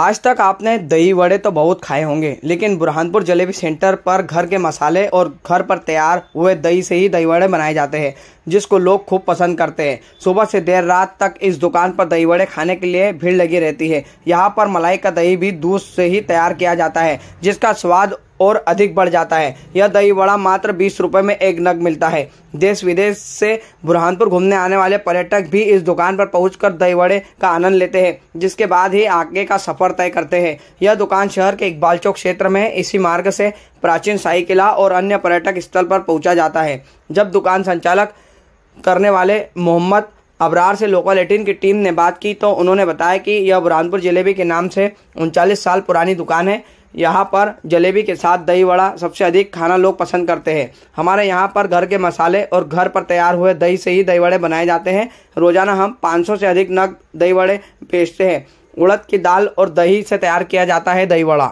आज तक आपने दही वड़े तो बहुत खाए होंगे, लेकिन बुरहानपुर जलेबी सेंटर पर घर के मसाले और घर पर तैयार हुए दही से ही दही वड़े बनाए जाते हैं, जिसको लोग खूब पसंद करते हैं। सुबह से देर रात तक इस दुकान पर दही वड़े खाने के लिए भीड़ लगी रहती है। यहाँ पर मलाई का दही भी दूध से ही तैयार किया जाता है, जिसका स्वाद और अधिक बढ़ जाता है। यह दही वड़ा मात्र 20 रुपए में एक नग मिलता है। देश विदेश से बुरहानपुर घूमने आने वाले पर्यटक भी इस दुकान पर पहुंचकर दही वड़े का आनंद लेते हैं, जिसके बाद ही आगे का सफर तय करते हैं। यह दुकान शहर के इकबाल चौक क्षेत्र में है। इसी मार्ग से प्राचीन साई किला और अन्य पर्यटक स्थल पर पहुंचा जाता है। जब दुकान संचालक करने वाले मोहम्मद अबरार से लोकल 18 की टीम ने बात की तो उन्होंने बताया कि यह बुरहानपुर जलेबी के नाम से 39 साल पुरानी दुकान है। यहाँ पर जलेबी के साथ दही वड़ा सबसे अधिक खाना लोग पसंद करते हैं। हमारे यहाँ पर घर के मसाले और घर पर तैयार हुए दही से ही दही वड़े बनाए जाते हैं। रोज़ाना हम 500 से अधिक नग दही वड़े बेचते हैं। उड़द की दाल और दही से तैयार किया जाता है दही वड़ा।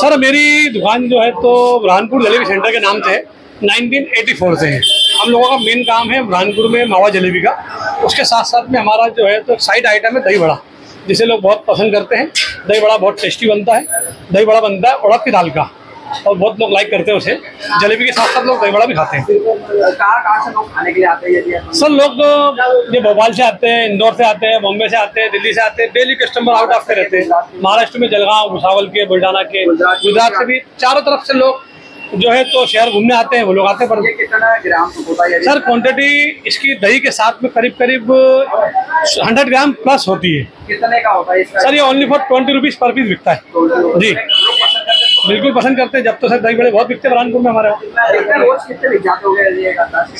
सर, मेरी दुकान जो है तो बुरहानपुर जलेबी सेंटर के नाम से है, 1984 से है। हम लोगों का मेन काम है बुरहानपुर में मावा जलेबी का, उसके साथ साथ में हमारा जो है तो साइड आइटम है दही वड़ा, जिसे लोग बहुत पसंद करते हैं। दही बड़ा बहुत टेस्टी बनता है। दही बड़ा बनता है उड़द की दाल का और बहुत लोग लाइक करते हैं उसे। जलेबी के साथ साथ लोग दही बड़ा भी खाते हैं। कहाँ से लोग खाने के लिए आते हैं? सर, लोग ये भोपाल से आते हैं, इंदौर से आते हैं, बॉम्बे से आते हैं, दिल्ली से आते हैं। डेली कस्टमर आउट आते रहते हैं। महाराष्ट्र में जलगांव, भुसावल के, बुल्डाना के, गुजरात से भी चारों तरफ से लोग जो है तो शहर घूमने आते हैं, वो लोग आते हैं। पर कितना ग्राम होता है? सर, क्वांटिटी इसकी दही के साथ में करीब करीब 100 ग्राम प्लस होती है। कितने का होता है इसका? सर, ये only for 20 rupees per piece बिकता है। जी, बिल्कुल पसंद करते हैं। जब तो सर दही बड़े बहुत बिकते हैं बुरहानपुर में हमारे।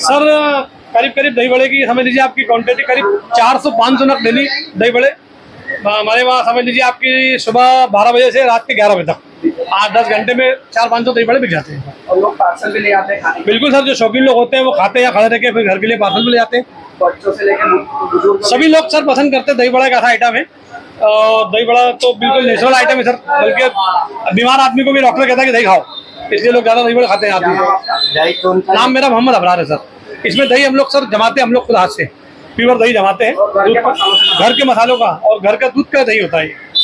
सर, करीब करीब दही बड़े की समझ लीजिए आपकी क्वान्टिटी करीब 400-500 नग डेली दही बड़े हमारे वहाँ समझ लीजिए आपकी सुबह 12 बजे से रात के 11 बजे तक 8-10 घंटे में 400-500 दही बड़े बिक जाते हैं। और लोग पार्सल भी ले जाते हैं खाने? बिल्कुल सर, जो शौकीन लोग होते हैं वो खाते हैं या खड़े रखे फिर घर के लिए पार्सल भी ले जाते हैं। बच्चों से लेकर सभी लोग सर पसंद करते हैं। दही बड़ा एक ऐसा आइटम है, दही बड़ा तो बिल्कुल नेचुरल आइटम है सर, बल्कि बीमार आदमी को भी डॉक्टर कहता है कि दही खाओ, इसलिए लोग ज़्यादा दही बड़े खाते हैं आदमी। नाम मेरा मोहम्मद अबरार है सर। इसमें दही हम लोग सर जमाते हैं, हम लोग खुद हाथ से प्योर दही जमाते हैं, घर के मसालों का और घर का दूध का दही होता है।